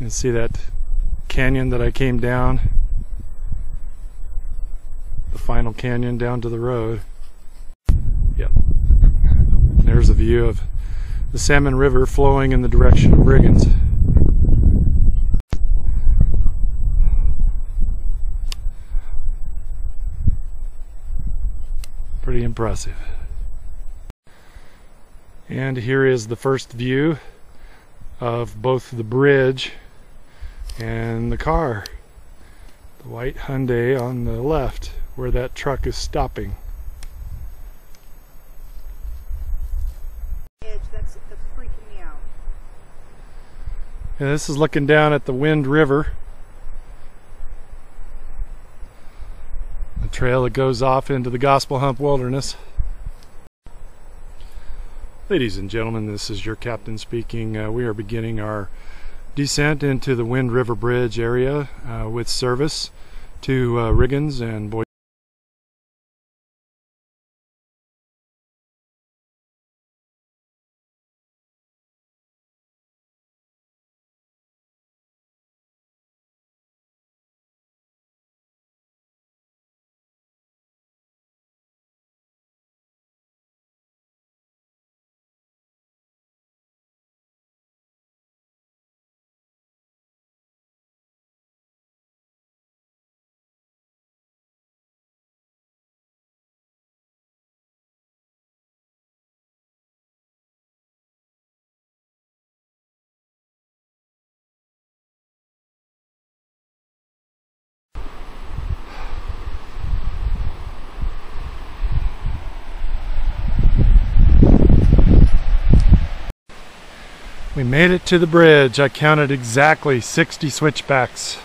You can see that canyon that I came down, the final canyon down to the road. Yep. There's a view of the Salmon River flowing in the direction of Riggins. Pretty impressive. And here is the first view of both the bridge and the car. The white Hyundai on the left where that truck is stopping. That's freaking me out. And this is looking down at the Wind River. The trail that goes off into the Gospel Hump Wilderness. Ladies and gentlemen, this is your captain speaking. We are beginning our descent into the Wind River Bridge area with service to Riggins and Boise. We made it to the bridge. I counted exactly 60 switchbacks.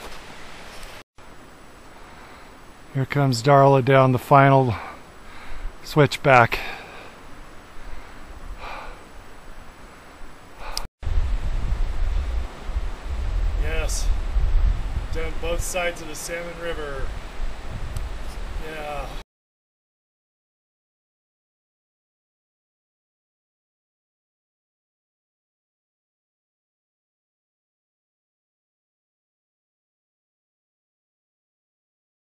Here comes Darla down the final switchback. Yes, down both sides of the Salmon River.